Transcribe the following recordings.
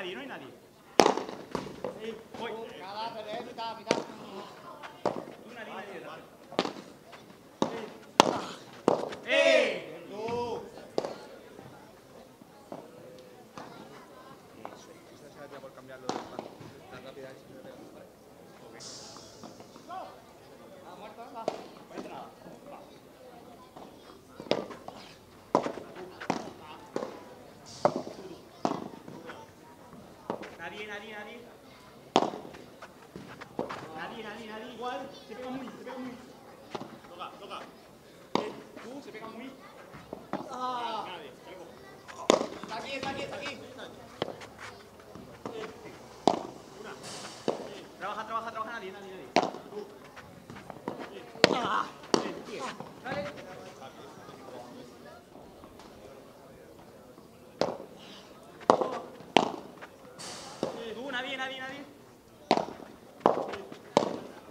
nadie, no hay nadie. Sí, voy. Una línea de la... ¡Eh! Por cambiarlo de la rápida. Nadie, igual, se pega muy. Toca. Tú, se pega muy. Ah. Nadie, está aquí. Una. Trabaja, nadie. Ah. Dale. Nadie. Bien. Muy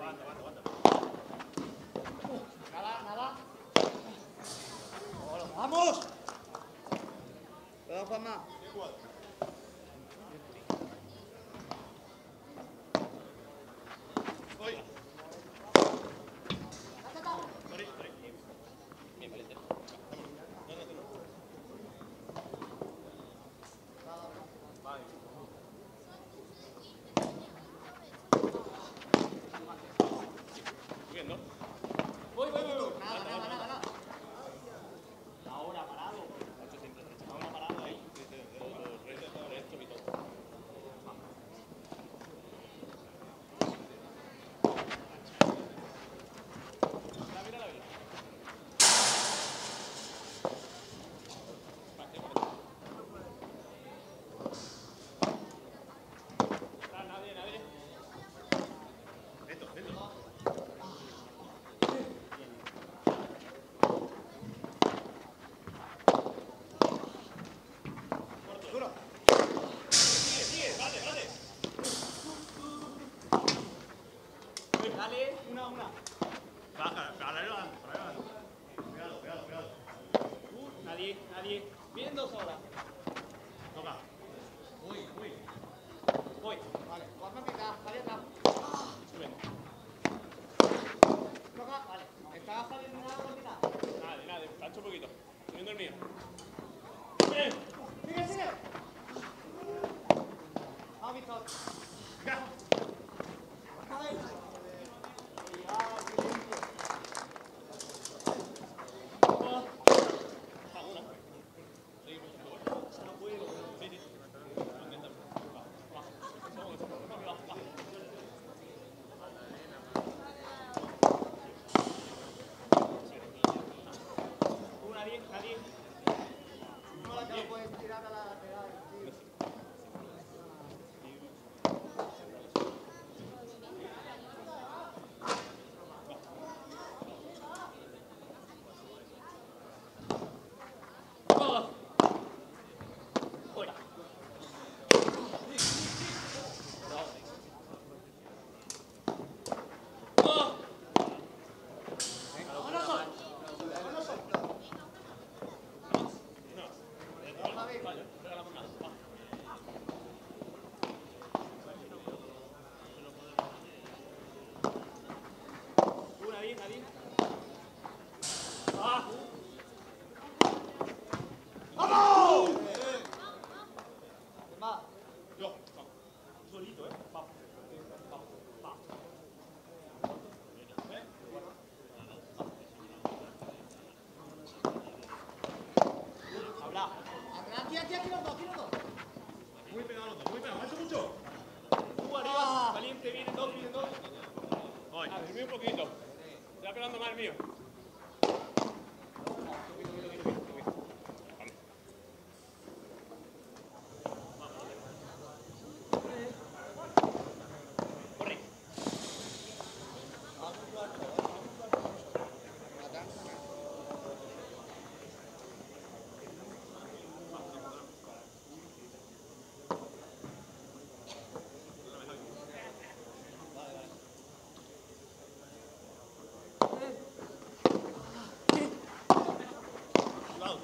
Aguanta. Nada. ¡Vamos! Juanma.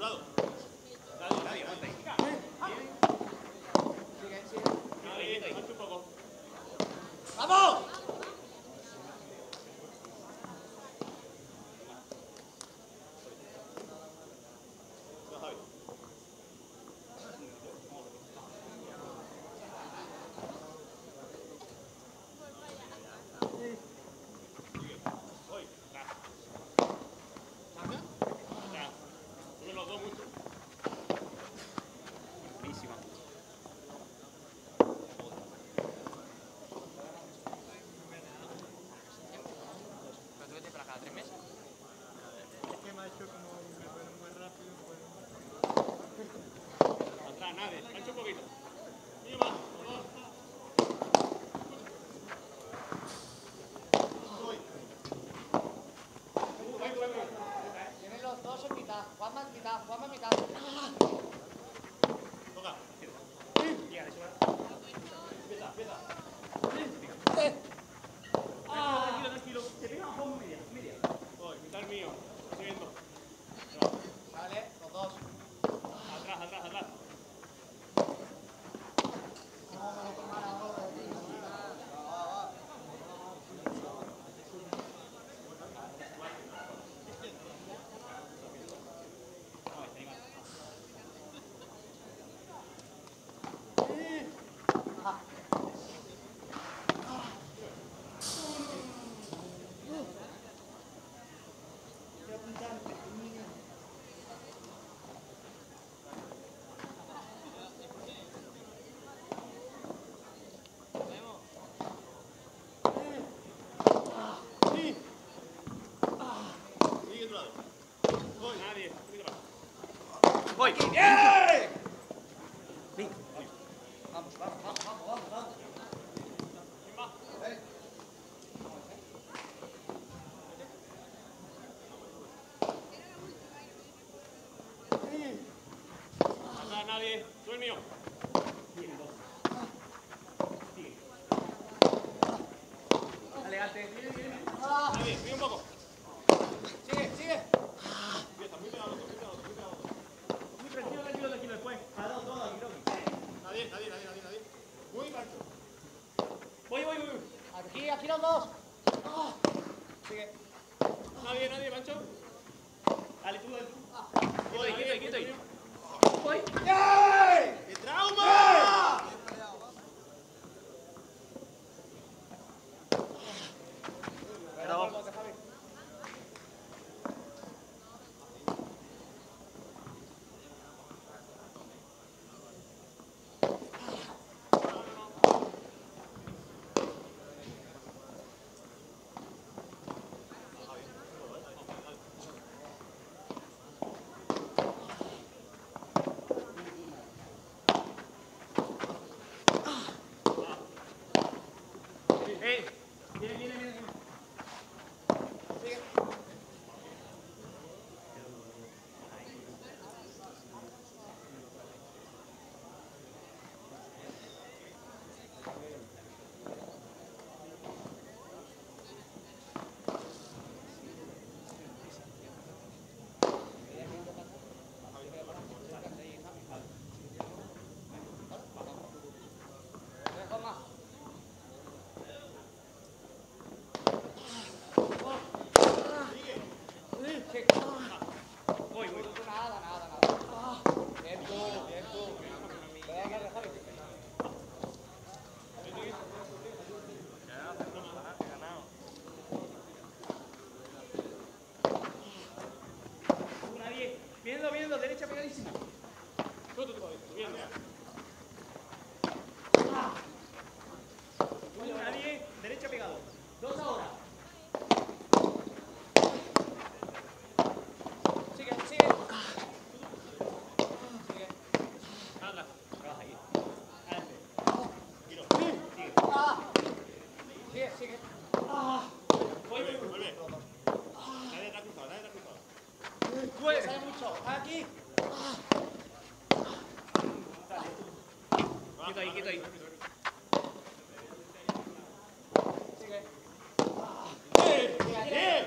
Voy. ¡Eh! Venga, voy. Vamos, vamos, vamos, vamos, vamos. ¿Quién va? Acá nadie, soy mío. Dale, dale. Nadie, sigue un poco. Sigue, sigue. Aquí los dos. Oh. Sigue. Nadie, nadie, Pancho. Dale tú, dale tú. Ah. Voy, quieto, quieto. Voy. ¡Yay! ¡Qué trauma! Bravo. Derecha pegadísima. Nadie, derecha pegado. Dos ahora. Sigue, sigue. Sigue. Anda. Trabaja ahí. Adelante. Sigue. Sigue, sigue. Vuelve, vuelve. Nadie está cruzado, nadie está cruzado. Pues, sale mucho. Aquí. Quieto ahí, quieto ahí. Sigue. Sigue.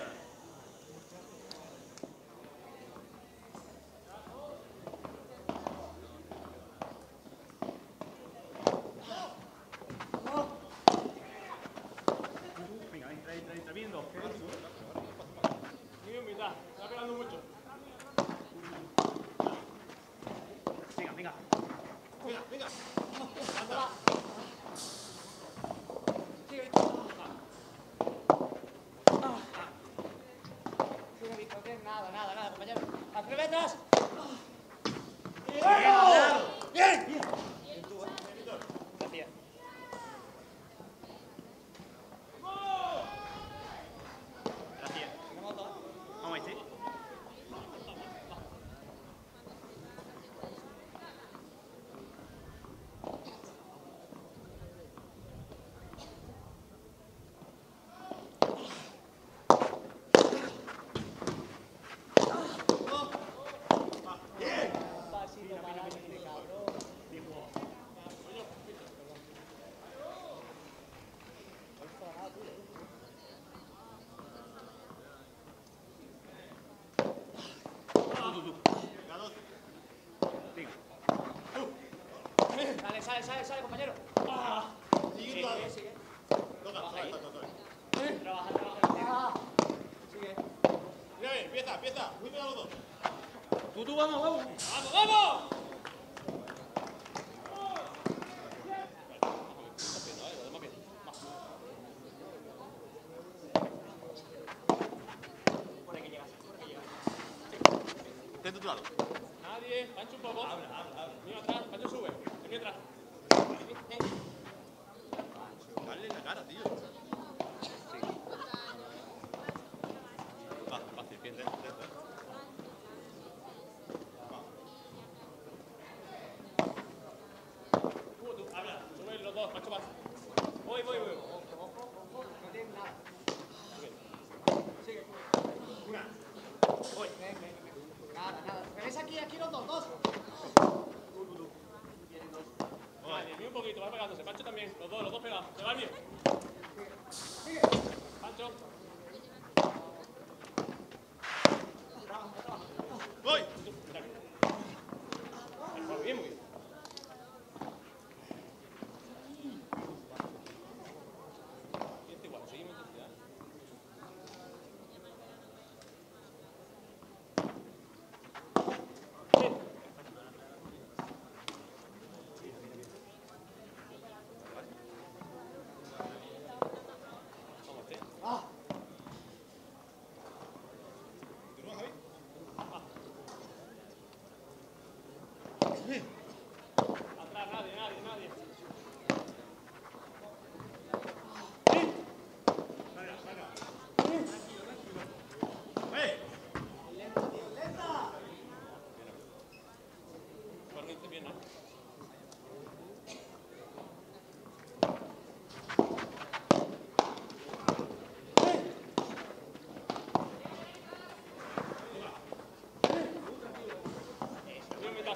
Venga. Anda. Sigue. Sigue, Víctor, que nada, compañero. ¡A 3 metros! ¡Bien! Gracias. Sale, compañero. Sigue. Trabaja. Sigue. Mira, empieza. Muy bien, los dos. Tú, vamos. ¡Vamos! Ten tu lado. Nadie, Pancho un poco. Habla. Mira atrás, Pancho sube. Mira atrás. Dale la cara, tío. Fácil, bien, dentro. Tú, habla, sube los dos, macho más. Voy. No tiene nada. Sigue. Una. Voy. Nada. Me ves aquí los dos. Vale, un poquito, va pegándose. Pancho también, los dos pegados. Se va bien. Sigue. Pancho. Trabaja. Voy. Muy bien.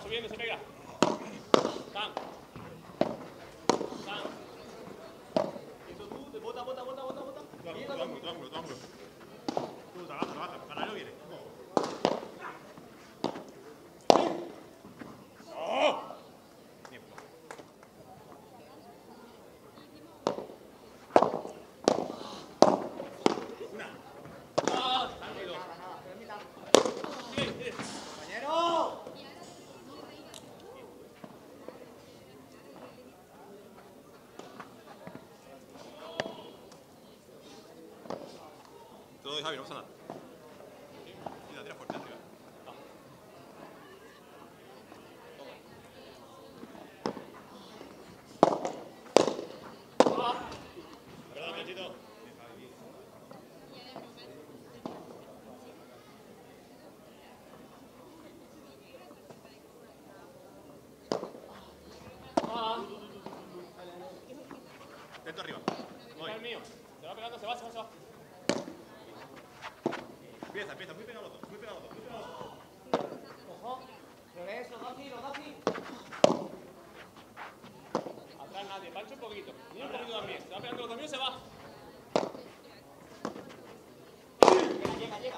Subiendo, se pega. Tan. Eso tú, te bota. Tu ángulo. Tú, trabaja. Para ahí no viene. Javi, no pasa nada. Y la tira fuerte arriba. Perdón, Panchito. Tento arriba. Voy. El mío. Se va pegando, se va. Empieza, muy pegado los dos. Ojo, los dos aquí. Atrás nadie, Pancho un poquito. Mira un poquito también, se va pegando los dos míos y se va. Llega.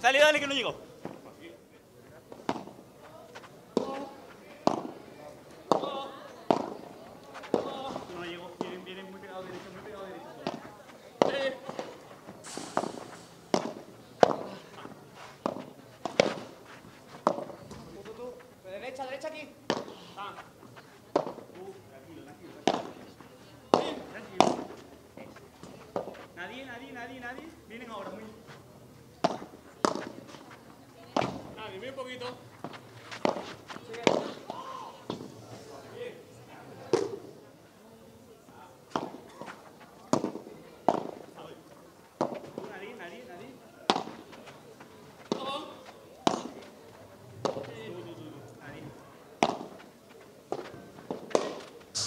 Dale, dale, que no llego. No llego. nadie. Vienen ahora, muy bien. Nadie, muy poquito.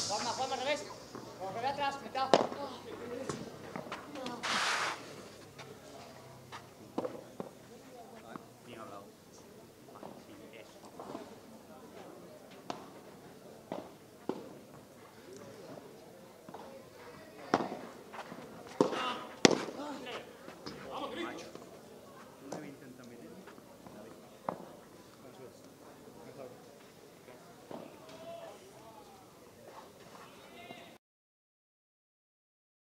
Vamos, al revés. Vamos, al revés atrás, metá.